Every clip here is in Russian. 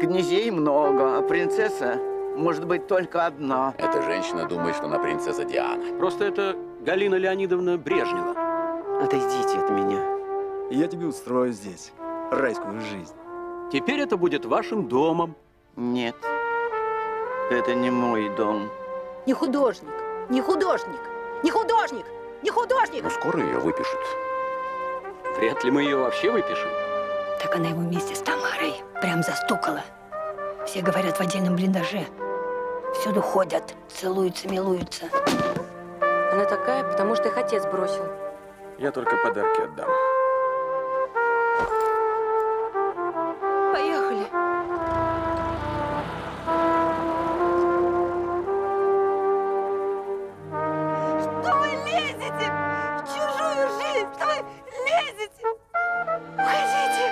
Князей много, а принцесса может быть только одна. Эта женщина думает, что она принцесса Диана. Просто это Галина Леонидовна Брежнева. Отойдите от меня. Я тебе устрою здесь райскую жизнь. Теперь это будет вашим домом. Нет, это не мой дом. Не художник, не художник, не художник, не художник! Ну, скоро ее выпишут. Вряд ли мы ее вообще выпишем. Так она его вместе с Тамарой прям застукала. Все говорят в отдельном блиндаже. Всюду ходят, целуются, милуются. Она такая, потому что их отец бросил. Я только подарки отдам. Поехали. Что вы лезете в чужую жизнь? Что вы лезете? Уходите.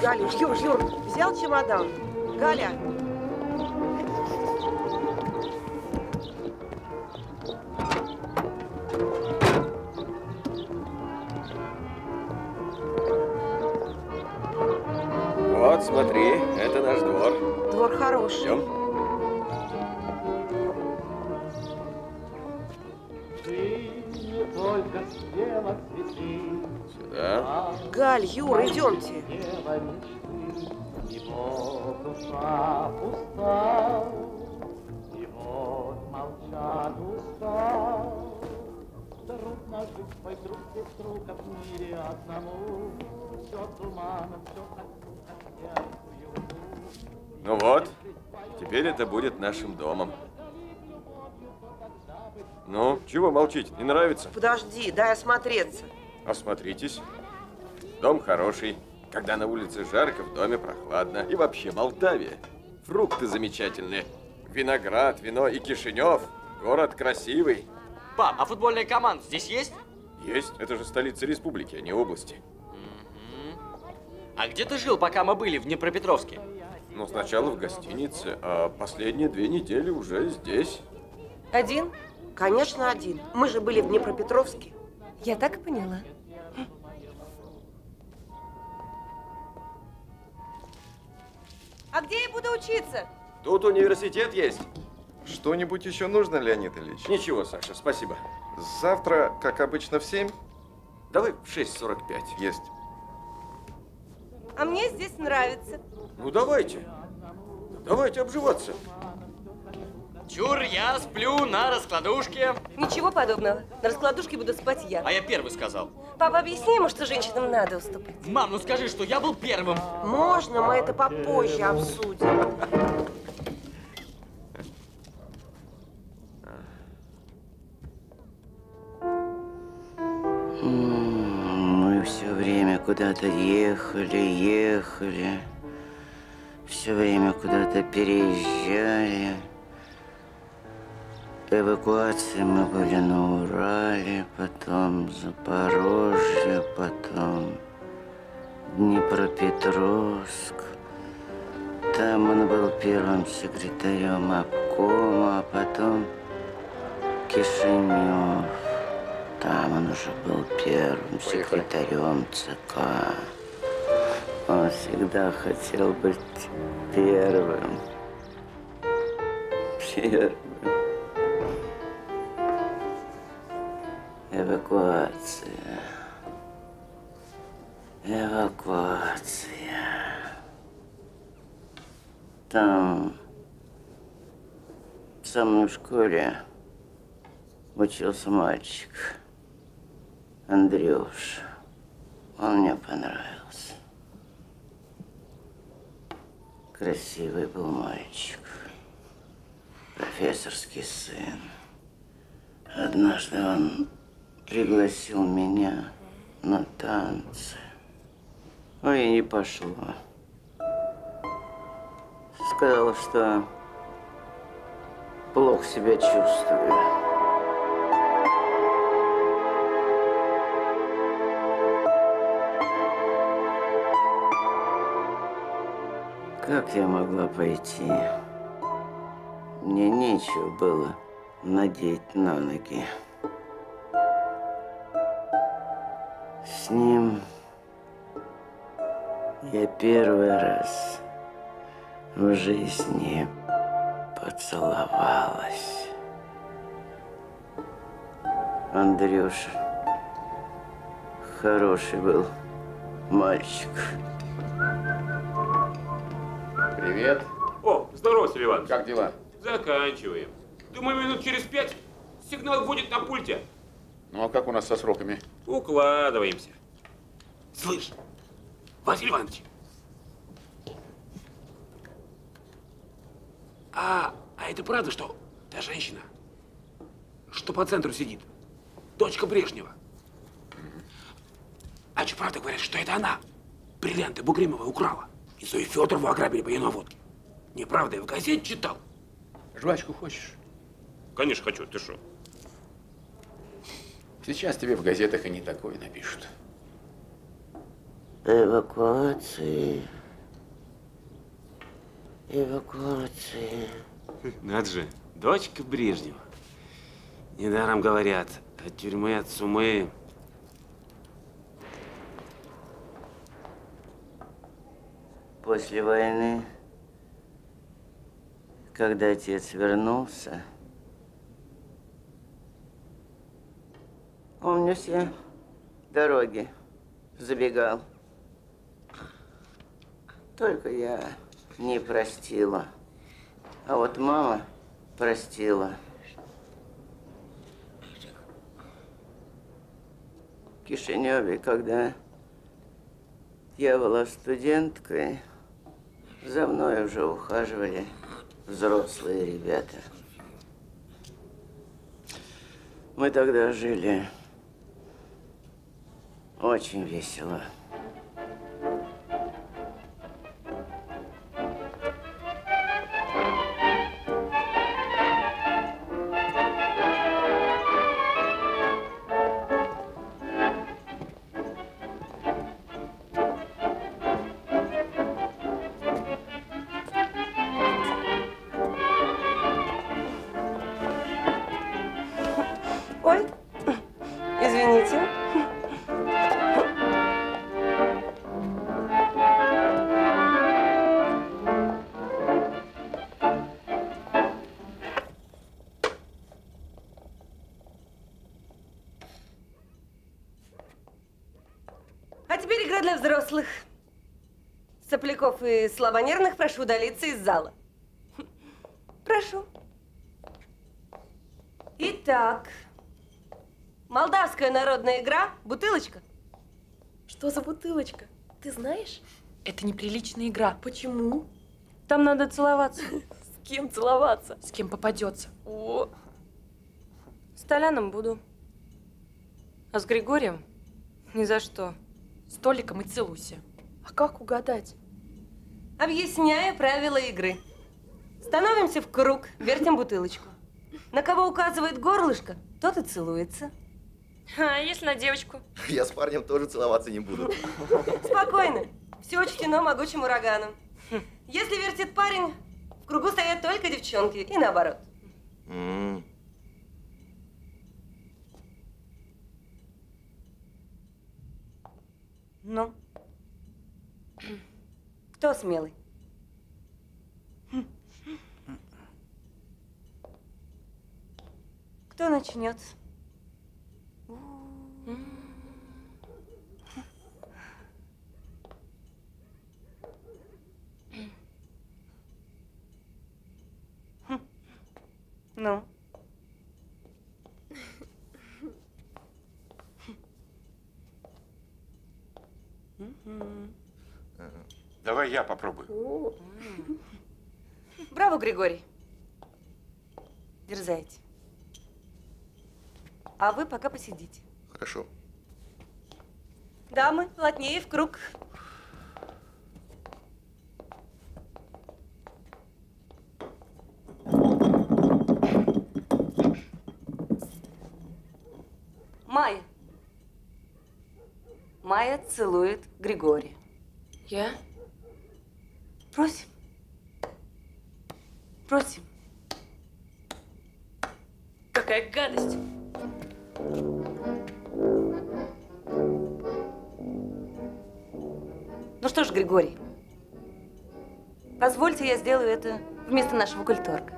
Галя, Юр, взял чемодан. Галя. Вот, смотри, это наш двор. Двор хороший. Идем. Сюда. Галь, Юр, идемте. Его душа пуста, его молчат уста. Трудно жить, мой друг, без друга в мире одному. Все туманом, все так, ну вот, теперь это будет нашим домом. Ну, чего молчите, не нравится? Подожди, дай осмотреться. Осмотритесь. Дом хороший. Когда на улице жарко, в доме прохладно. И вообще, Молдавия. Фрукты замечательные. Виноград, вино и Кишинев. Город красивый. Пап, а футбольная команда здесь есть? Есть. Это же столица республики, а не области. А где ты жил, пока мы были в Днепропетровске? Ну, сначала в гостинице, а последние 2 недели уже здесь. Один? Конечно, один. Мы же были в Днепропетровске. Я так и поняла. А где я буду учиться? Тут университет есть. Что-нибудь еще нужно, Леонид Ильич? Ничего, Саша, спасибо. Завтра, как обычно, в 7? Давай в 6:45. Есть. А мне здесь нравится. Ну давайте. Давайте обживаться. Чур, я сплю на раскладушке. Ничего подобного. На раскладушке буду спать я. А я первый сказал. Папа, объясни ему, что женщинам надо уступать. Мам, ну скажи, что я был первым. Можно, мы это попозже обсудим. Мы все время куда-то ехали. Все время куда-то переезжали. Эвакуации мы были на Урале, потом Запорожье, потом Днепропетровск. Там он был первым секретарем обкома, а потом Кишинев. Там он уже был первым секретарем ЦК. Он всегда хотел быть первым. Эвакуация. Там со мной в школе учился мальчик Андрюш. Он мне понравился. Красивый был мальчик. Профессорский сын. Однажды он пригласил меня на танцы. Ой, не пошло. Сказал, что плохо себя чувствую. Как я могла пойти? Мне нечего было надеть на ноги. С ним я первый раз в жизни поцеловалась. Андрюша хороший был мальчик. Привет. О, здорово, Селиванов. Как дела? Заканчиваем. Думаю, минут через 5 сигнал будет на пульте. Ну, а как у нас со сроками? Укладываемся. Слышь, Василий Иванович, а это правда, что та женщина, что по центру сидит, дочка Брежнева? А что правда говорят, что это она бриллианты Бугримовой украла и Зою Фёдорову ограбили по ее наводке? Неправда, я в газете читал. Жвачку хочешь? Конечно хочу, ты шо? Сейчас тебе в газетах и не такое напишут. Эвакуации. Эвакуации. Надо же, дочка Брежнева. Недаром говорят, от тюрьмы, от сумы. После войны, когда отец вернулся, он мне все дороги забегал. Только я не простила. А вот мама простила. В Кишиневе, когда я была студенткой, за мной уже ухаживали взрослые ребята. Мы тогда жили очень весело. Ой, извините. Сопляков и слабонервных прошу удалиться из зала. Прошу. Итак, молдавская народная игра «Бутылочка». Что за бутылочка? Ты знаешь? Это неприличная игра. Почему? Там надо целоваться. С кем целоваться? С кем попадется. О. С Толяном буду. А с Григорием? Ни за что. С Толиком и целуйся. А как угадать? Объясняю правила игры. Становимся в круг, вертим бутылочку. На кого указывает горлышко, тот и целуется. А если на девочку? Я с парнем тоже целоваться не буду. Спокойно. Все учтено могучим ураганом. Если вертит парень, в кругу стоят только девчонки. И наоборот. Ну? Кто смелый? Кто начнет? Ну? Давай я попробую. Браво, Григорий. Дерзайте. А вы пока посидите. Хорошо. Дамы, плотнее в круг. Майя целует Григория. Я? Просим. Просим. Какая гадость! Ну что ж, Григорий, позвольте, я сделаю это вместо нашего культорга.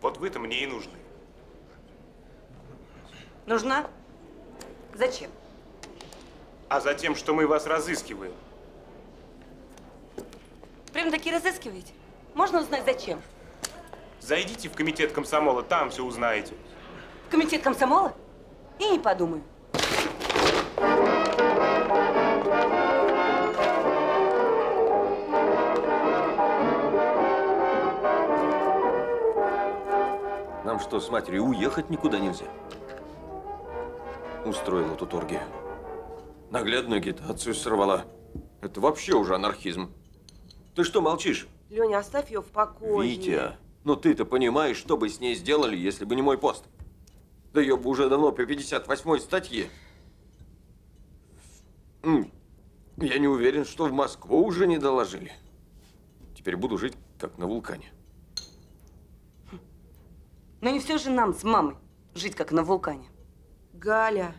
Вот вы-то мне и нужны. Нужна? Зачем? А за тем, что мы вас разыскиваем. Прям-таки разыскиваете? Можно узнать, зачем? Зайдите в комитет комсомола, там все узнаете. В комитет комсомола? И не подумаю. Что с матерью уехать никуда нельзя. Устроила тут оргию. Наглядную агитацию сорвала. Это вообще уже анархизм. Ты что молчишь? Леня, оставь ее в покое. Витя, ну ты-то понимаешь, что бы с ней сделали, если бы не мой пост. Да ее бы уже давно по 58-й статье. Я не уверен, что в Москву уже не доложили. Теперь буду жить как на вулкане. Но не все же нам с мамой жить, как на вулкане. Галя.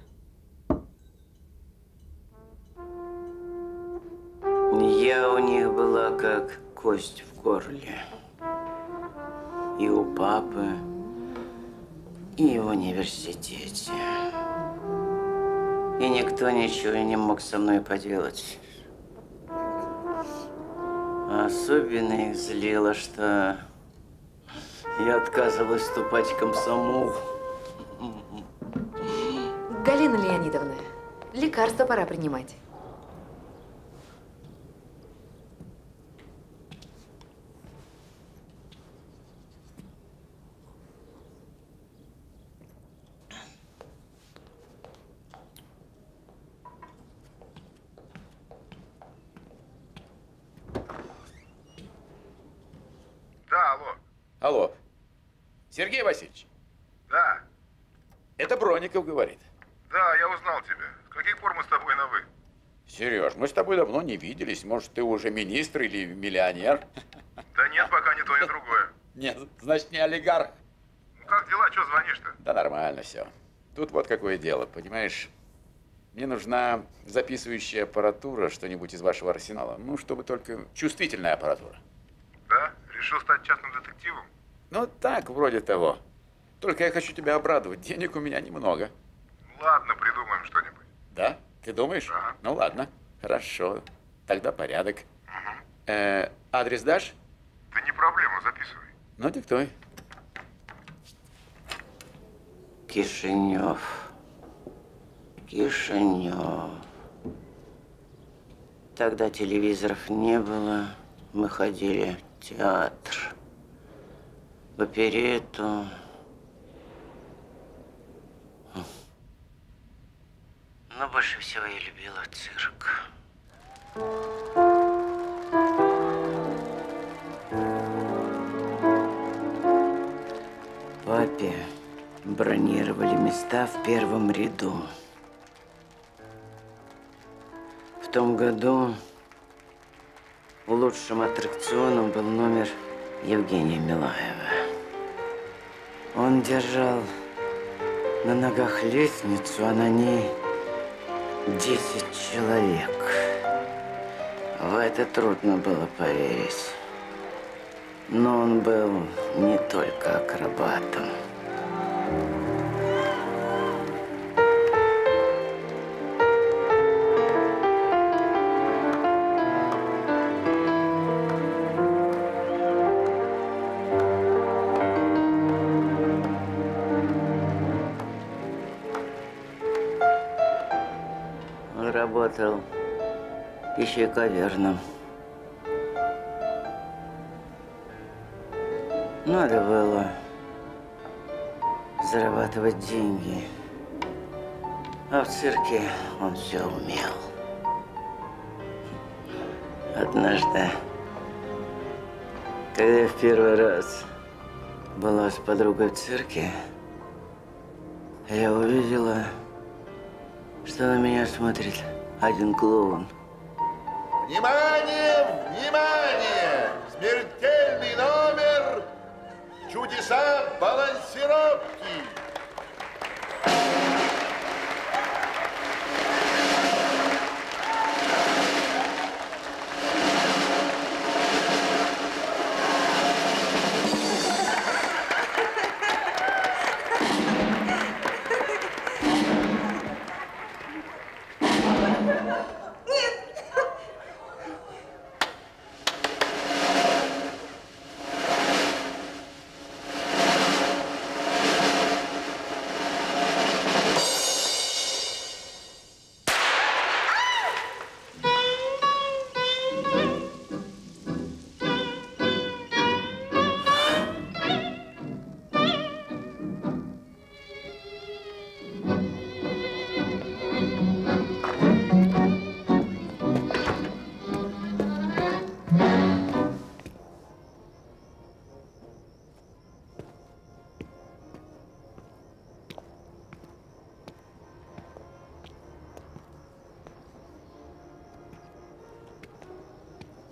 Я у них была как кость в горле. И у папы, и в университете. И никто ничего не мог со мной поделать. Особенно их злило, что я отказывалась вступать в комсомол. Галина Леонидовна, лекарства пора принимать. Да, алло. Алло. Сергей Васильевич? Да. Это Бронников говорит. Да, я узнал тебя. С каких пор мы с тобой на «вы»? Сереж, мы с тобой давно не виделись. Может, ты уже министр или миллионер? Да нет, пока ни то, ни другое. Нет, значит, не олигарх. Ну как дела? Чего звонишь-то? Да нормально все. Тут вот какое дело, понимаешь? Мне нужна записывающая аппаратура, что-нибудь из вашего арсенала. Ну, чтобы только чувствительная аппаратура. Да? Решил стать частным детективом? Ну, так, вроде того. Только я хочу тебя обрадовать. Денег у меня немного. Ладно, придумаем что-нибудь. Да? Ты думаешь? Ага. Ну, ладно. Хорошо. Тогда порядок. Угу. Адрес дашь? Да не проблема, записывай. Ну, диктуй. Кишинев. Кишинев. Тогда телевизоров не было. Мы ходили в театр. В оперету. Но больше всего я любила цирк. Папе бронировали места в первом ряду. В том году лучшим аттракционом был номер Евгения Милаева. Он держал На ногах лестницу, а на ней 10 человек. В это трудно было поверить. Но он был не только акробатом. Он работал еще и каверном. Надо было зарабатывать деньги, а в цирке он все умел. Однажды, когда я в первый раз была с подругой в цирке, я увидела, что на меня смотрит один клоун. Внимание, внимание! Смертельный номер «Чудеса балансировки».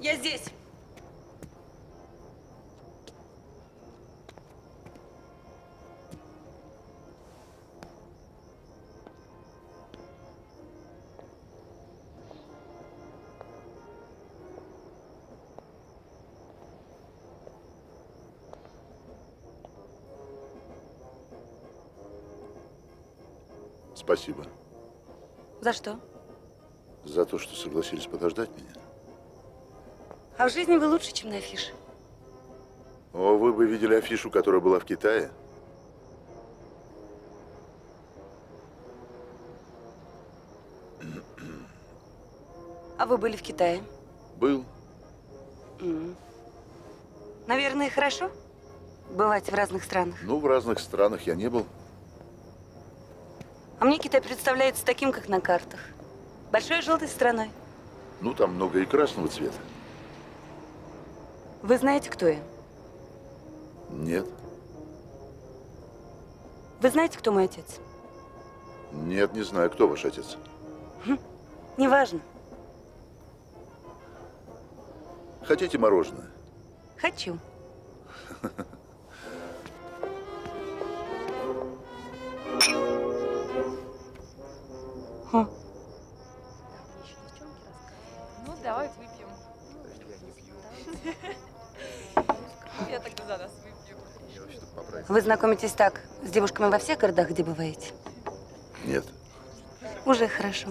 Я здесь. Спасибо. За что? За то, что согласились подождать меня. А в жизни вы лучше, чем на афише. О, вы бы видели афишу, которая была в Китае. А вы были в Китае? Был. Наверное, хорошо бывать в разных странах. Ну, в разных странах я не был. А мне Китай представляется таким, как на картах. Большой желтой страной. Ну, там много и красного цвета. Вы знаете, кто я? Нет. Вы знаете, кто мой отец? Нет, не знаю. Кто ваш отец? Неважно. Хотите мороженое? Хочу. Ну, давай выпьем. Я тогда за нас выпью. Вы знакомитесь так с девушками во всех городах, где бываете? Нет. Уже хорошо.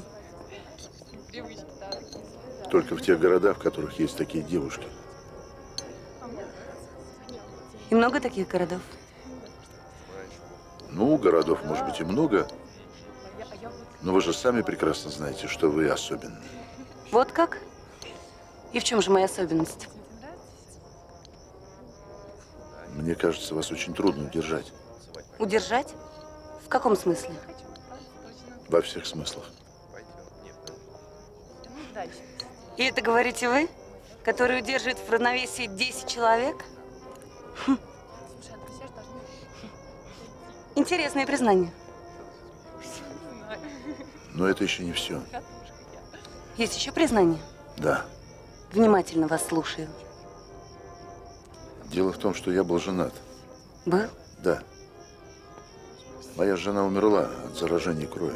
Только в тех городах, в которых есть такие девушки. И много таких городов? Ну, городов, может быть, и много. Но вы же сами прекрасно знаете, что вы особенные. Вот как? И в чем же моя особенность? Мне кажется, вас очень трудно удержать. Удержать? В каком смысле? Во всех смыслах. И это говорите вы, который удерживает в равновесии 10 человек? Интересное признание. Но это еще не все. Есть еще признание? Да. Внимательно вас слушаю. Дело в том, что я был женат. Был? Да. Моя жена умерла от заражения крови.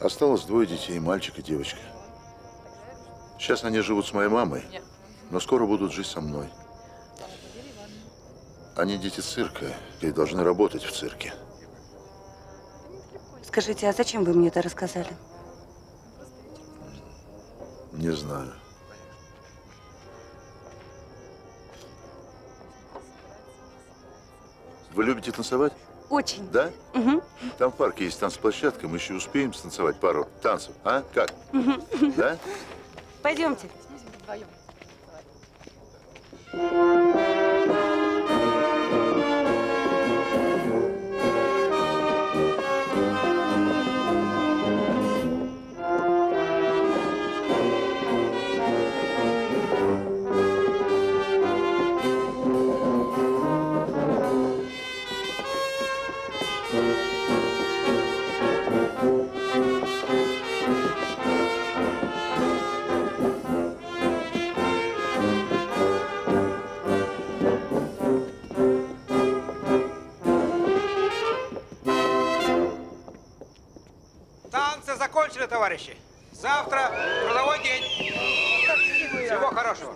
Осталось двое детей, мальчик и девочка. Сейчас они живут с моей мамой, но скоро будут жить со мной. Они дети цирка и должны работать в цирке. Скажите, а зачем вы мне это рассказали? Не знаю. Вы любите танцевать? Очень. Да? Угу. Там в парке есть танцплощадка, мы еще успеем станцевать пару танцев. А? Как? Угу. Да? Пойдемте. Закончили, товарищи. Завтра трудовой день. Всего хорошего.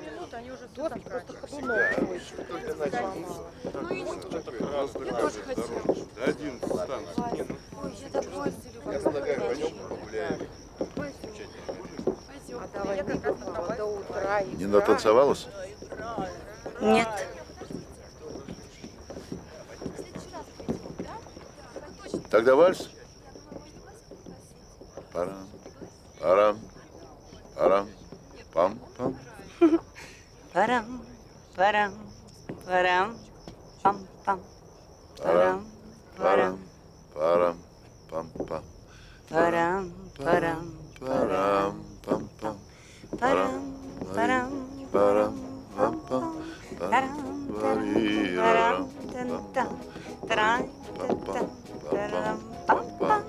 Не натанцевалась? Нет. Тогда вальс? Парам, парам, парам, пам, пам. Парам, парам, парам, пам, пам. Парам, парам, парам, пам, пам. Парам, парам, парам, пам, пам. Парам, парам, парам, пам, пам. Парам, парам, парам, пам, пам.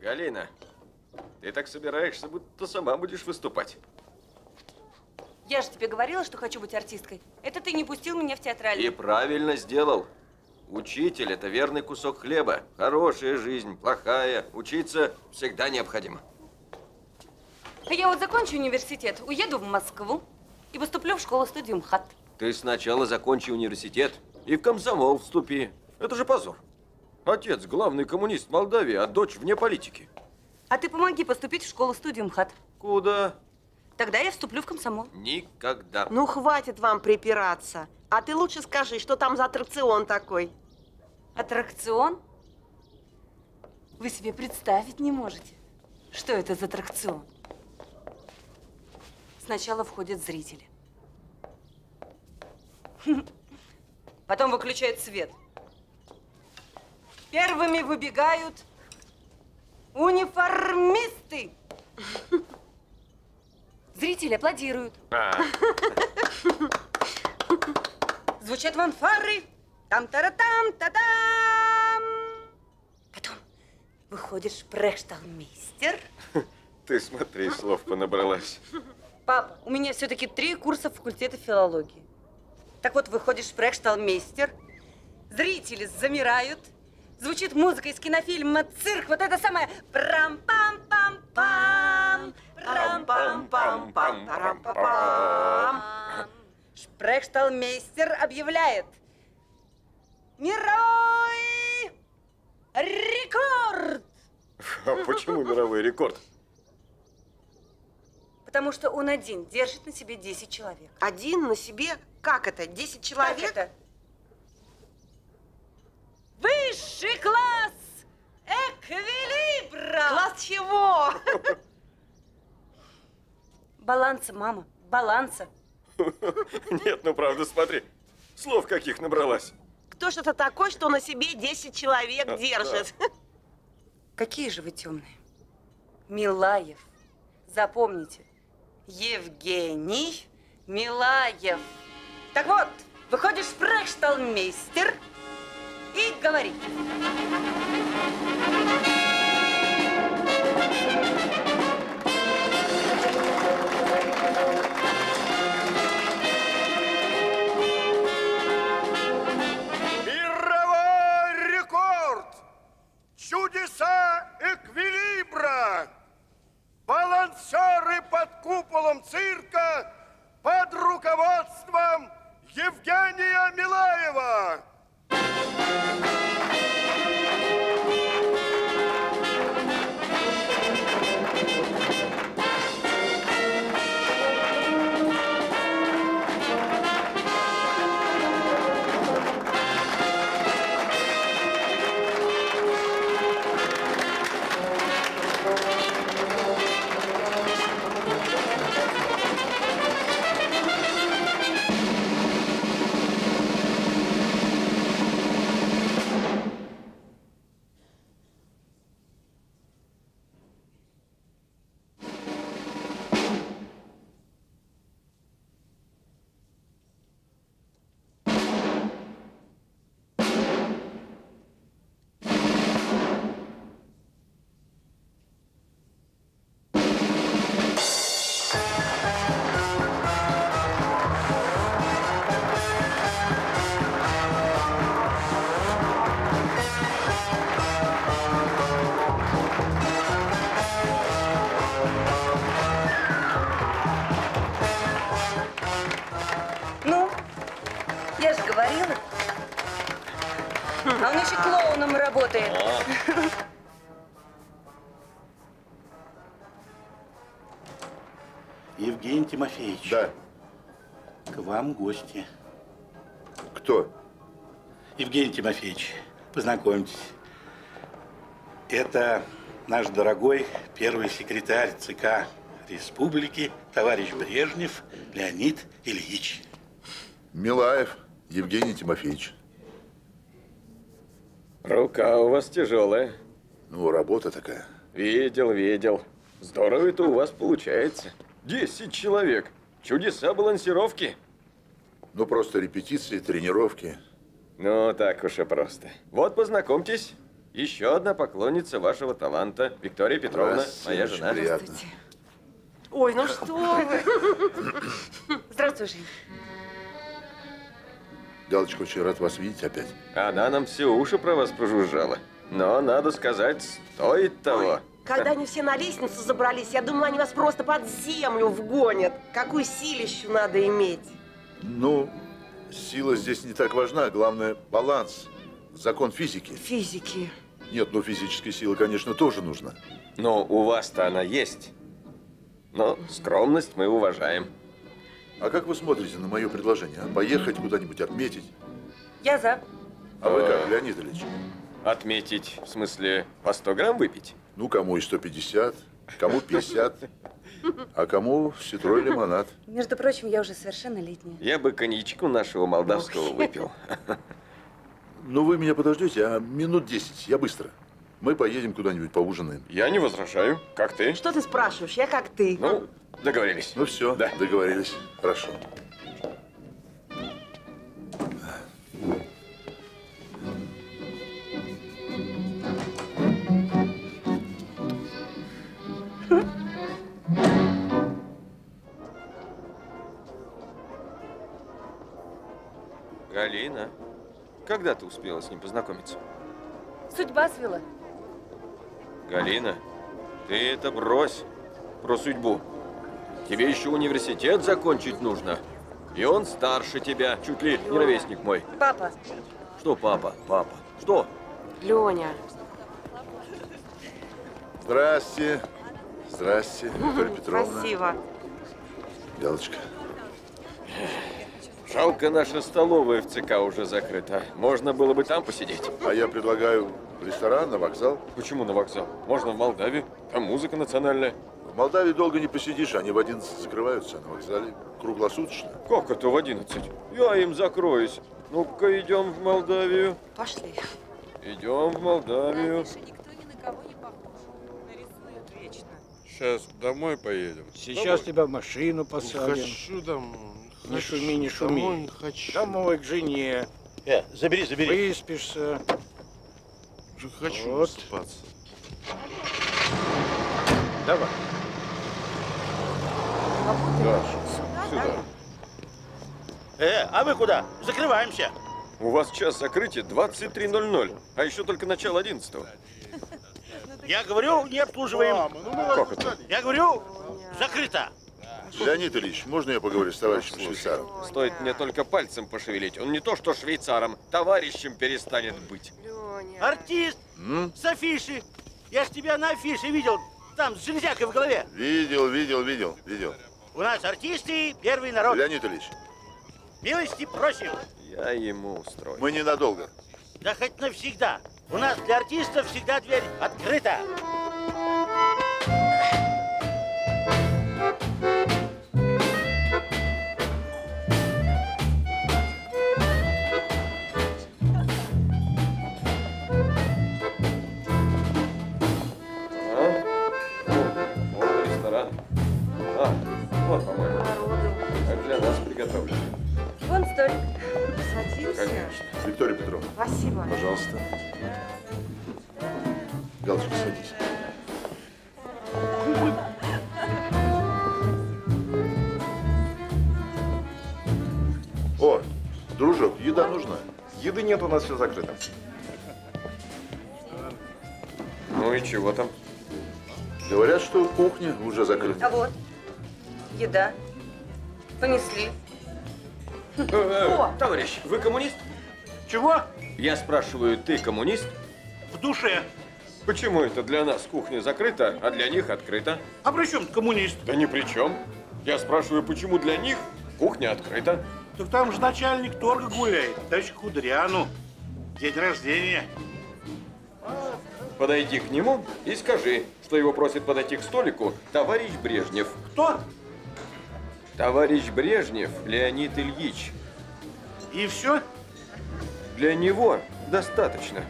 Галина, ты так собираешься, будто сама будешь выступать. Я же тебе говорила, что хочу быть артисткой. Это ты не пустил меня в театральный. И правильно сделал. Учитель – это верный кусок хлеба. Хорошая жизнь, плохая. Учиться всегда необходимо. А я вот закончу университет, уеду в Москву и поступлю в школу-студию МХАТ. Ты сначала закончи университет и в комсомол вступи. Это же позор. Отец – главный коммунист Молдавии, а дочь вне политики. А ты помоги поступить в школу-студию МХАТ. Куда? Тогда я вступлю в комсомол. Никогда. Ну, хватит вам припираться. А ты лучше скажи, что там за аттракцион такой? Аттракцион? Вы себе представить не можете, что это за аттракцион. Сначала входят зрители. Потом выключают свет. Первыми выбегают униформисты. Зрители аплодируют. Звучат фанфары. Там-тара-там-та-дам. Потом выходит шпрехшталмейстер. Ты смотри, слов понабралась. Пап, у меня все-таки 3 курса факультета филологии. Так вот, выходит шпрехшталмейстер. Зрители замирают. Звучит музыка из кинофильма «Цирк». Вот это самое. Прам-пам-пам-пам. Прам-пам-пам-пам. Прам-пам-пам. Шпрехшталмейстер объявляет. Мировой рекорд! А почему мировой рекорд? Потому что он один держит на себе 10 человек. Один на себе? Как это? 10 человек? Как это? Высший класс! Эквилибра! Класс чего? Баланса, мама. баланса. Нет, ну правда, смотри, слов каких набралась. Кто что-то такое, что на себе 10 человек держит. Да. Какие же вы темные. Милаев. Запомните. Евгений Милаев. Так вот, выходишь шпрехшталмейстер и говори. Мировой рекорд! Чудеса эквилибра! Балансеры под куполом цирка под руководством Евгения Милаева! Евгений Тимофеевич. Да. К вам гости. Кто? Евгений Тимофеевич, познакомьтесь. Это наш дорогой первый секретарь ЦК Республики, товарищ Брежнев Леонид Ильич. Милаев Евгений Тимофеевич. Рука у вас тяжелая. Ну, работа такая. Видел, видел. Здорово это у вас получается. 10 человек. Чудеса балансировки. Ну, просто репетиции, тренировки. Ну, так уж и просто. Вот, познакомьтесь. Еще одна поклонница вашего таланта. Виктория Петровна, моя жена. Приятно. Ой, ну что вы. Здравствуй, Жень. Галочка, очень рад вас видеть опять. Она нам все уши про вас прожужжала. Но, надо сказать, стоит того. Ой. Когда они все на лестницу забрались, я думала, они вас просто под землю вгонят. Какую силищу надо иметь? Ну, сила здесь не так важна. Главное, баланс. Закон физики. Физики. Нет, ну физическая сила, конечно, тоже нужна. Но у вас-то она есть. Но скромность мы уважаем. А как вы смотрите на мое предложение? Поехать куда-нибудь отметить? Я за. А вы как, Леонид Ильич? Отметить, в смысле, по 100 грамм выпить? Ну, кому и 150, кому 50, а кому ситрой лимонад. Между прочим, я уже совершеннолетняя. Я бы коньячку нашего молдавского выпил. Ну, вы меня подождете, а минут 10, я быстро. Мы поедем куда-нибудь поужинаем. Я не возражаю. Как ты? Что ты спрашиваешь? Я как ты. Ну, договорились. Ну, все, да. Договорились. Хорошо. Галина, когда ты успела с ним познакомиться? Судьба свела. Галина, ты это брось про судьбу. Тебе еще университет закончить нужно. И он старше тебя, чуть ли не ровесник мой. Папа. Что, папа? Папа. Что? Леня. Здрасте. Здрасте, Виктория Петровна. Спасибо. Галочка. Жалко, наша столовая в ЦК уже закрыта. Можно было бы там посидеть. А я предлагаю ресторан, на вокзал. Почему на вокзал? Можно в Молдавию. Там музыка национальная. В Молдавии долго не посидишь, они в 11 закрываются на вокзале круглосуточно. Как это в 11? Я им закроюсь. Ну-ка, идем в Молдавию. Пошли. Идем в Молдавию. Да, никто ни на кого не похож. Нарисуют вечно. Сейчас домой поедем. Сейчас тебя в машину посадим. Хочу домой. Не шуми, не шуми. Домой, хочу. Домой к жене. Забери, забери. Выспишься. Хочу вот. Спаться. Давай. Да, сюда. А вы куда? Закрываемся. У вас час закрытия 23:00, а еще только начало 11-го. Я говорю, не обслуживаем. Как это? Я говорю, закрыто. Леонид Ильич, можно я поговорю с товарищем швейцаром? Стоит мне только пальцем пошевелить. Он не то что швейцаром, товарищем перестанет быть. Артист! С афиши! Я ж тебя на афише видел, там с железякой в голове. Видел. У нас артисты первый народ. Леонид Ильич. Милости просим. Я ему устрою. Мы ненадолго. Да хоть навсегда. У нас для артистов всегда дверь открыта. Виктория Петровна. Спасибо. Пожалуйста. Галочка, садись. О, дружок, еда нужна? Еды нет, у нас все закрыто. Ну и чего там? Говорят, что кухня уже закрыта. А вот, еда. Понесли. Товарищ, вы коммунист? Чего? Я спрашиваю, ты коммунист? В душе. Почему это для нас кухня закрыта, а для них открыта? А при чем коммунист? Да ни при чем. Я спрашиваю, почему для них кухня открыта? Так там же начальник торга гуляет. Товарищ Кудряну. День рождения. Подойди к нему и скажи, что его просит подойти к столику товарищ Брежнев. Кто? Товарищ Брежнев Леонид Ильич. И все? Для него достаточно.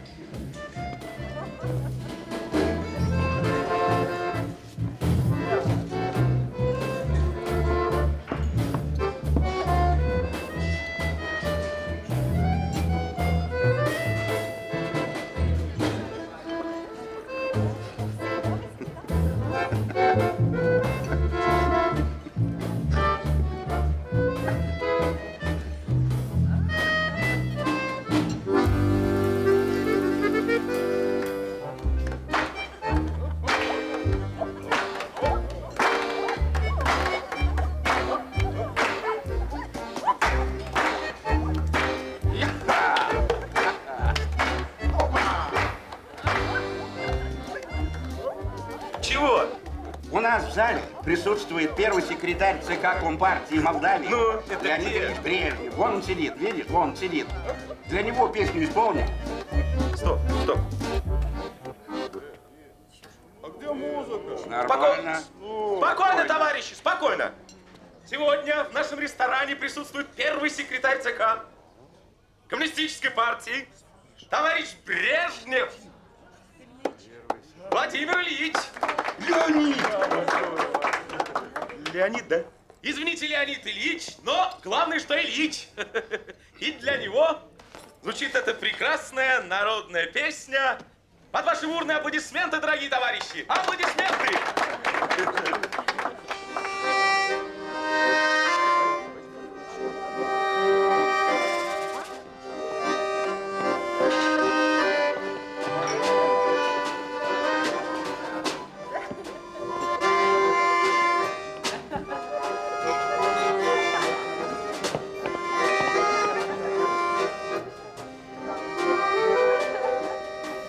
Присутствует первый секретарь ЦК Компартии Молдавии Леонид Ильич Брежнев. Вон он сидит, видишь, вон он сидит. Для него песню исполни. Стоп, стоп. А где музыка? Нормально. Спокойно, товарищи, спокойно. Сегодня в нашем ресторане присутствует первый секретарь ЦК Коммунистической партии товарищ Брежнев Владимир Ильич. Леонид! Леонид, да? Извините, Леонид Ильич, но главное, что Ильич. И для него звучит эта прекрасная народная песня. Под ваши бурные аплодисменты, дорогие товарищи! Аплодисменты!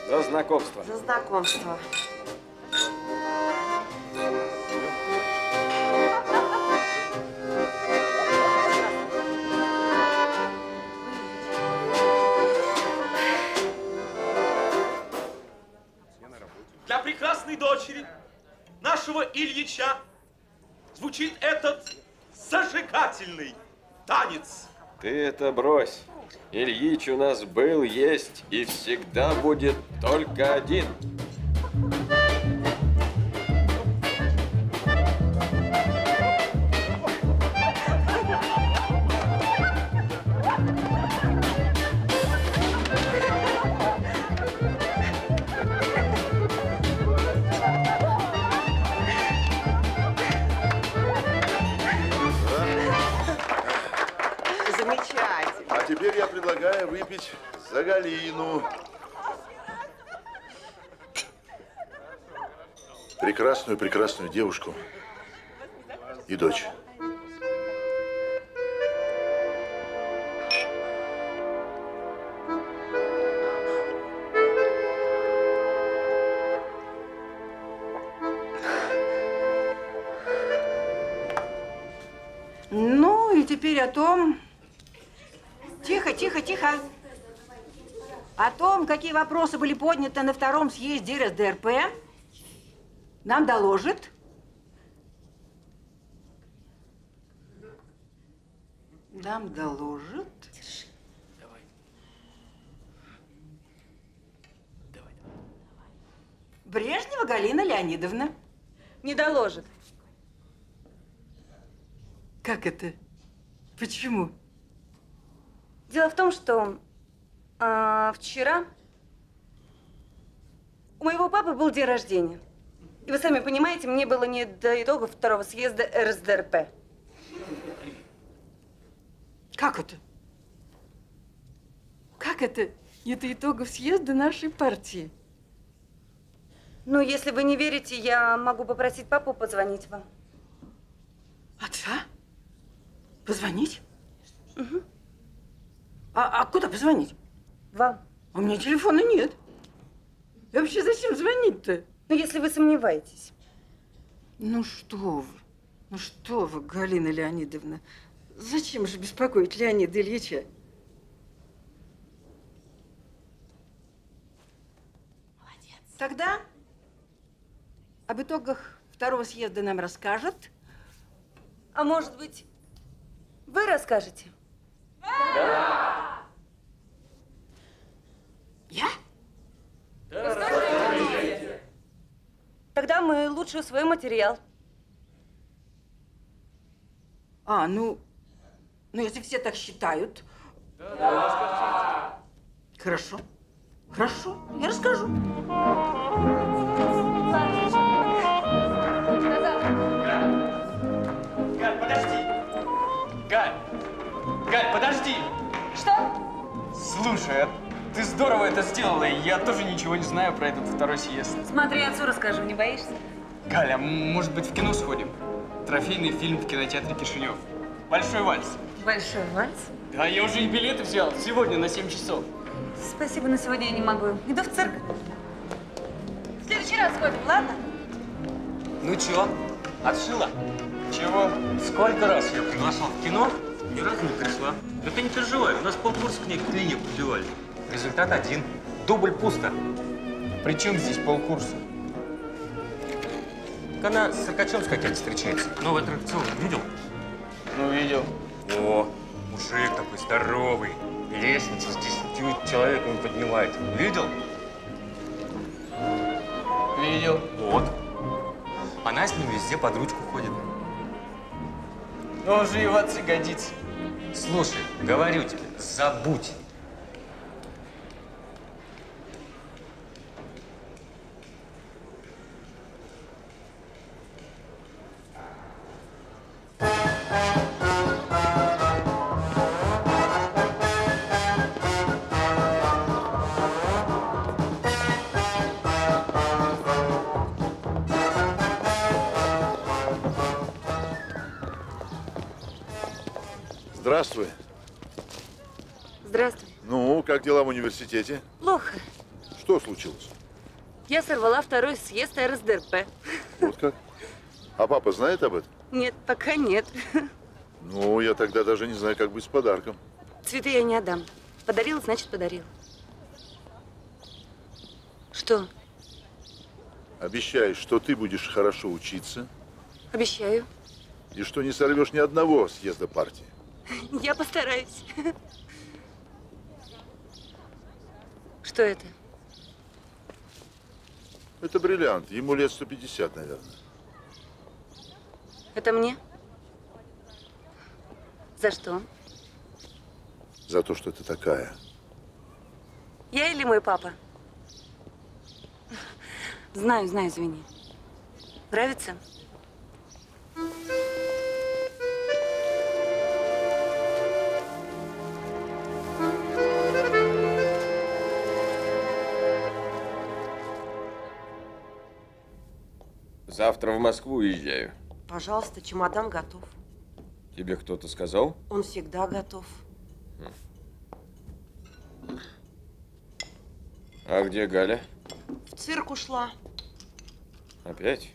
За знакомство. Для прекрасной дочери нашего Ильича звучит этот зажигательный танец. Ты это брось. Ильич у нас был, есть и всегда будет только один. Предлагаю выпить за Галину. Прекрасную, прекрасную девушку и дочь. Ну и теперь о том... Тихо, тихо, тихо. О том, какие вопросы были подняты на втором съезде РСДРП, нам доложит Держи. Давай. Брежнева Галина Леонидовна. Не доложит. Как это? Почему? Дело в том, что вчера у моего папы был день рождения. И вы сами понимаете, мне было не до итогов второго съезда РСДРП. Как это? Как это не до итогов съезда нашей партии? Ну, если вы не верите, я могу попросить папу позвонить вам. Отца? Позвонить? Угу. А куда позвонить? Вам. А у меня телефона нет. И вообще зачем звонить-то? Ну, если вы сомневаетесь. Ну что вы, Галина Леонидовна, зачем же беспокоить Леонида Ильича? Молодец. Тогда об итогах второго съезда нам расскажет. А может быть, вы расскажете? Да! Я? Да, расскажите. Тогда мы лучше усвоим материал. А, ну если все так считают. Да, да. Хорошо. Хорошо, я расскажу. Галь, подожди. Галь, подожди! Что? Слушай, ты здорово это сделала, и я тоже ничего не знаю про этот второй съезд. Смотри, отцу расскажу, не боишься? Галя, может быть, в кино сходим? Трофейный фильм в кинотеатре Кишинев. Большой вальс. Большой вальс? Да, я уже и билеты взял. Сегодня на 7 часов. Спасибо, на сегодня я не могу. Иду в цирк. В следующий раз сходим, ладно? Ну чё, отшила? Чего? Сколько раз я приглашал в кино? Ни разу не пришла. Да ты не переживай, у нас полкурса к ней в клинику плевали. Результат один. Дубль пусто. При чем здесь полкурса? Так она с циркачом с каким-то встречается. Новый аттракцион видел? Ну, видел. О, мужик такой здоровый. Лестницу с 10 человеком поднимает. Видел? Видел. Вот. Она с ним везде под ручку ходит. Но он же и в отцы годится. Слушай, говорю тебе, забудь. Здравствуй. Здравствуй. Ну, как дела в университете? Плохо. Что случилось? Я сорвала второй съезд РСДРП. Вот как? А папа знает об этом? Нет, пока нет. Ну, я тогда даже не знаю, как быть с подарком. Цветы я не отдам. Подарил, значит, подарил. Что? Обещаешь, что ты будешь хорошо учиться? Обещаю. И что не сорвешь ни одного съезда партии? Я постараюсь. Что это? Это бриллиант. Ему лет 150, наверное. Это мне? За что? За то, что ты такая. Я или мой папа? Знаю, знаю, извини. Нравится? Завтра в Москву уезжаю. Пожалуйста, чемодан готов. Тебе кто-то сказал? Он всегда готов. А где Галя? В цирк ушла. Опять?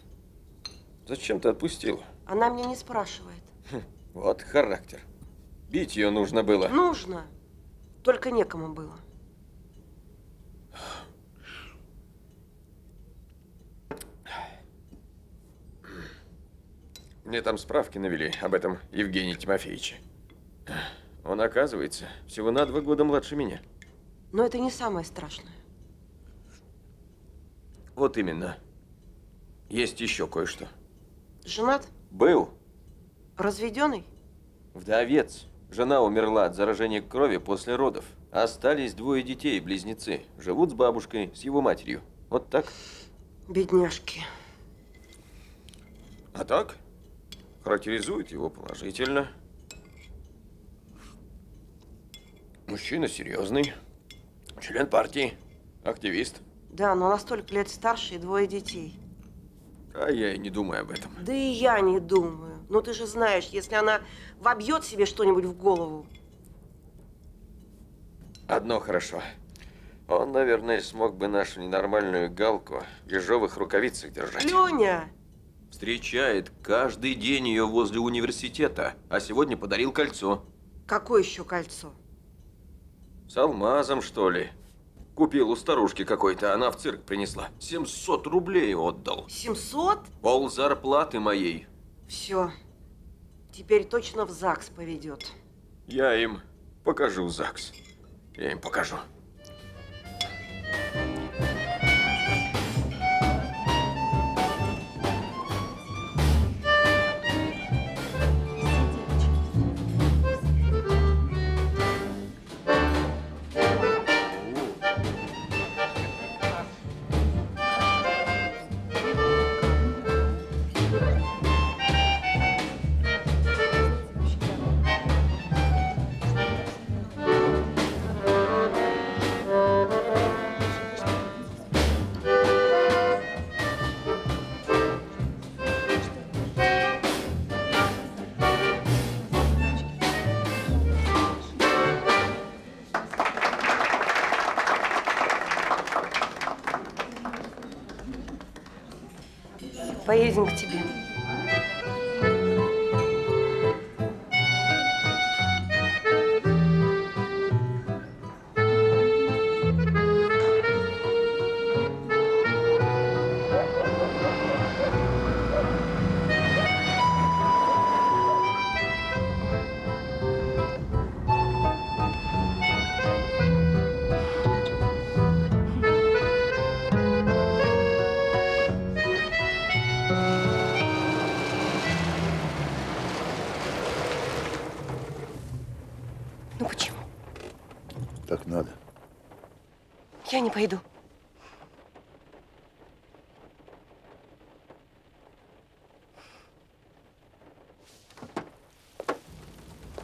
Зачем ты отпустила? Она меня не спрашивает. Вот характер. Бить ее нужно было. Нужно. Только некому было. Мне там справки навели об этом Евгении Тимофеевиче. Он, оказывается, всего на 2 года младше меня. Но это не самое страшное. Вот именно. Есть еще кое-что. Женат? Был. Разведенный? Вдовец. Жена умерла от заражения крови после родов. Остались 2 детей, близнецы. Живут с бабушкой, с его матерью. Вот так. Бедняжки. А так, характеризует его положительно. Мужчина серьезный, член партии, активист. Да, но она столько лет старше и 2 детей. А я и не думаю об этом. Да и я не думаю. Но ты же знаешь, если она вобьет себе что-нибудь в голову. Одно хорошо. Он, наверное, смог бы нашу ненормальную Галку в ежовых рукавицах держать. Леня! Встречает каждый день ее возле университета, а сегодня подарил кольцо. Какое еще кольцо? С алмазом, что ли? Купил у старушки какой-то, она в цирк принесла. 700 рублей отдал. 700? Пол зарплаты моей. Все. Теперь точно в ЗАГС поведет. Я им покажу ЗАГС. Я им покажу. Поедем к тебе. Я не пойду.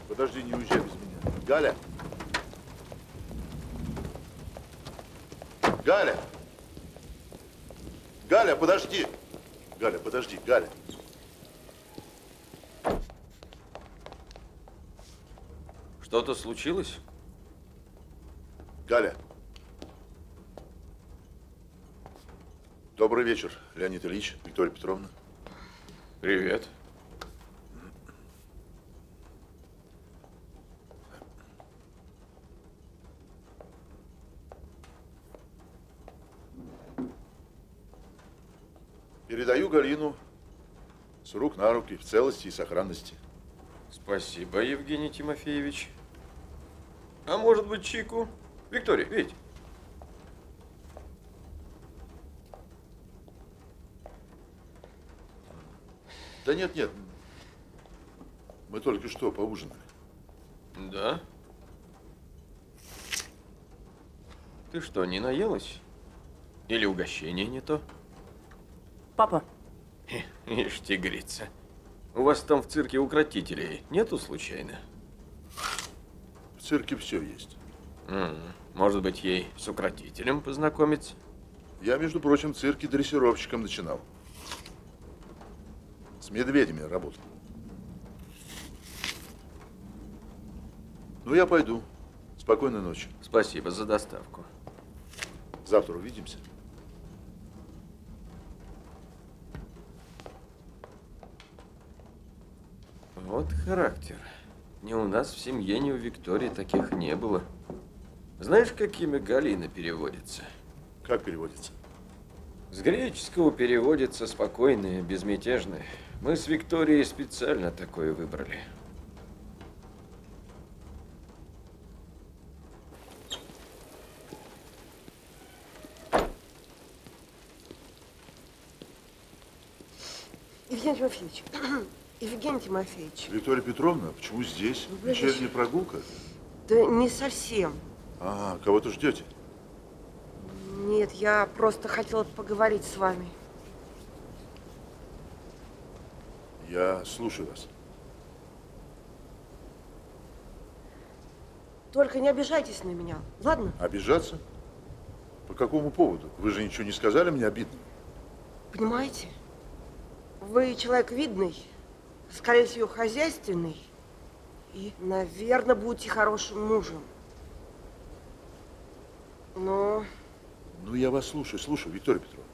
Подожди, не уезжай без меня. Галя! Галя! Галя, подожди! Галя, подожди, Галя! Что-то случилось? Галя! Добрый вечер, Леонид Ильич, Виктория Петровна. Привет. Передаю Галину с рук на руки в целости и сохранности. Спасибо, Евгений Тимофеевич. А может быть, чайку? Виктория, ведь. Да нет, нет. Мы только что поужинали. Да? Ты что, не наелась? Или угощение не то? Папа. Ишь, тигрица. У вас там в цирке укротителей нету случайно? В цирке все есть. Может быть, ей с укротителем познакомиться? Я, между прочим, в цирке дрессировщиком начинал. С медведями работал. Ну, я пойду. Спокойной ночи. Спасибо за доставку. Завтра увидимся. Вот характер. Ни у нас в семье, ни у Виктории таких не было. Знаешь, как имя Галина переводится? Как переводится? С греческого переводится спокойное, безмятежное. Мы с Викторией специально такое выбрали. Евгений Тимофеевич. Евгений Тимофеевич. Виктория Петровна, почему здесь? Вечерняя прогулка? Да не совсем. А, кого-то ждете? Нет, я просто хотела поговорить с вами. Я слушаю вас. Только не обижайтесь на меня, ладно? Обижаться? По какому поводу? Вы же ничего не сказали, мне обидно. Понимаете? Вы человек видный, скорее всего, хозяйственный и, наверное, будете хорошим мужем. Но… Ну, я вас слушаю, Виктория Петровна.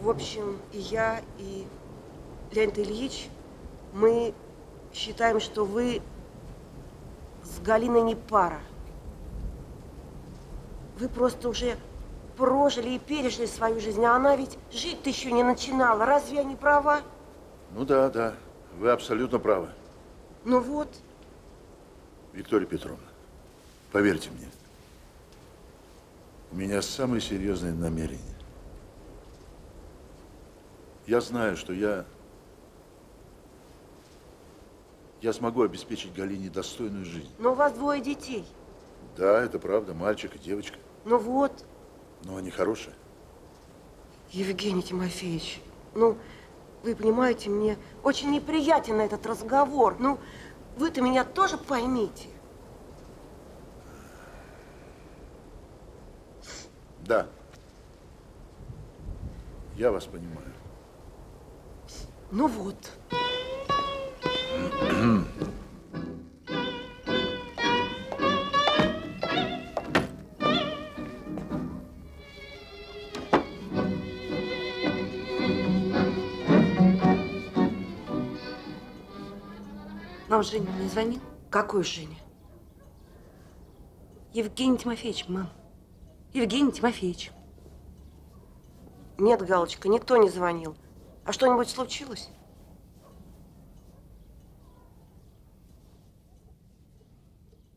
В общем, и я, и Леонид Ильич, мы считаем, что вы с Галиной не пара. Вы просто уже… прожили и пережили свою жизнь, а она ведь жить-то еще не начинала. Разве я не права? Ну да, да. Вы абсолютно правы. Ну вот. Виктория Петровна, поверьте мне, у меня самые серьезные намерения. Я знаю, что я смогу обеспечить Галине достойную жизнь. Но у вас двое детей. Да, это правда, мальчик и девочка. Ну вот. Но они хорошие. Евгений Тимофеевич, ну, вы понимаете, мне очень неприятен этот разговор. Ну, вы-то меня тоже поймите. Да. Я вас понимаю. Ну вот. Вам Женя не звонил? Какой Женя? Евгений Тимофеевич, мам. Евгений Тимофеевич. Нет, Галочка, никто не звонил. А что-нибудь случилось?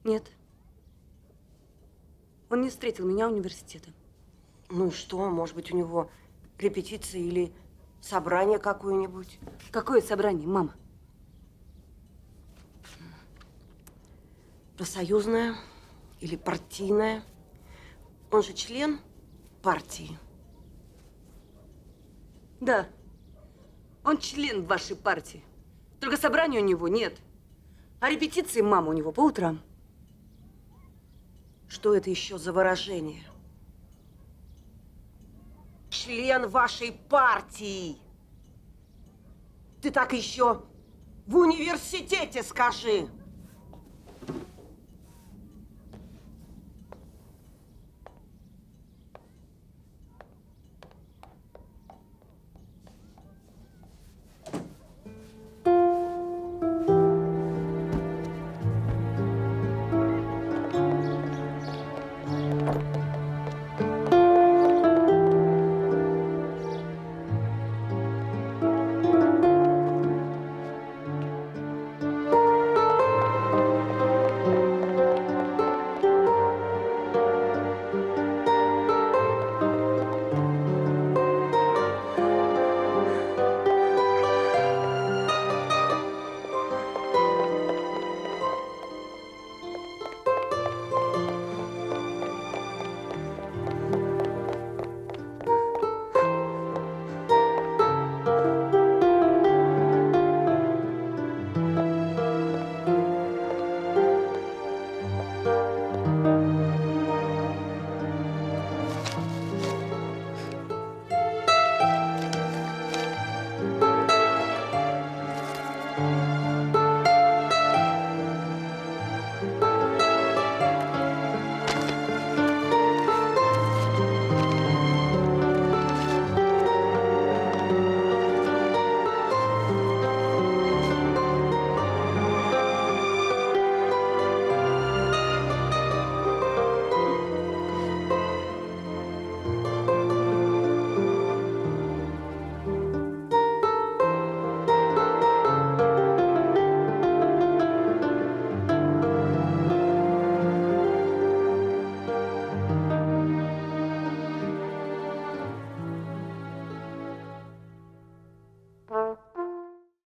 Нет. Он не встретил меня у университета. Ну и что? Может быть, у него репетиция или собрание какое-нибудь? Какое собрание, мама? Профсоюзная или партийная. Он же член партии. Да, он член вашей партии. Только собрания у него нет. А репетиции, мама, у него по утрам. Что это еще за выражение? Член вашей партии. Ты так еще в университете скажи.